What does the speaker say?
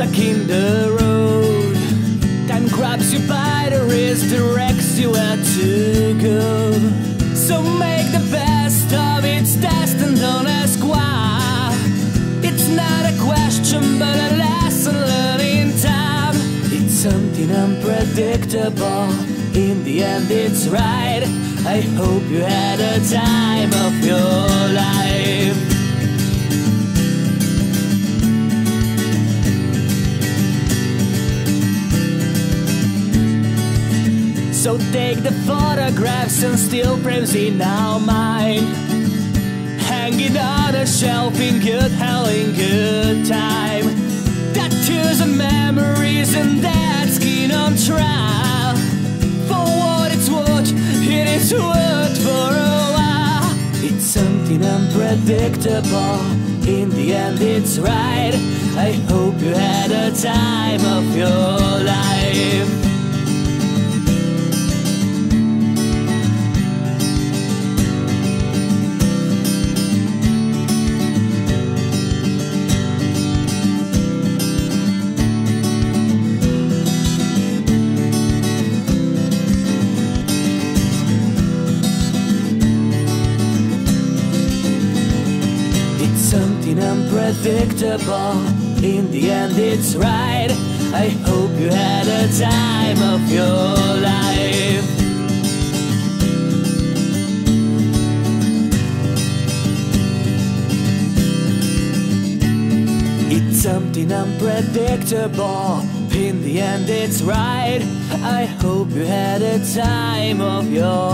stuck in the road. Time grabs you by the wrist, directs you where to go. So make the best of its destined, don't ask why. It's not a question but a lesson learned in time. It's something unpredictable, in the end it's right. I hope you had a time of your life. So take the photographs and still frames in our mind, hanging on a shelf in good hell in good time. Tattoos and memories and that skin on trial. For what it's worth, it is worth for a while. It's something unpredictable, in the end it's right. I hope you had a time of your life. Something unpredictable, in the end it's right. I hope you had a time of your life. It's something unpredictable, in the end it's right. I hope you had a time of your life.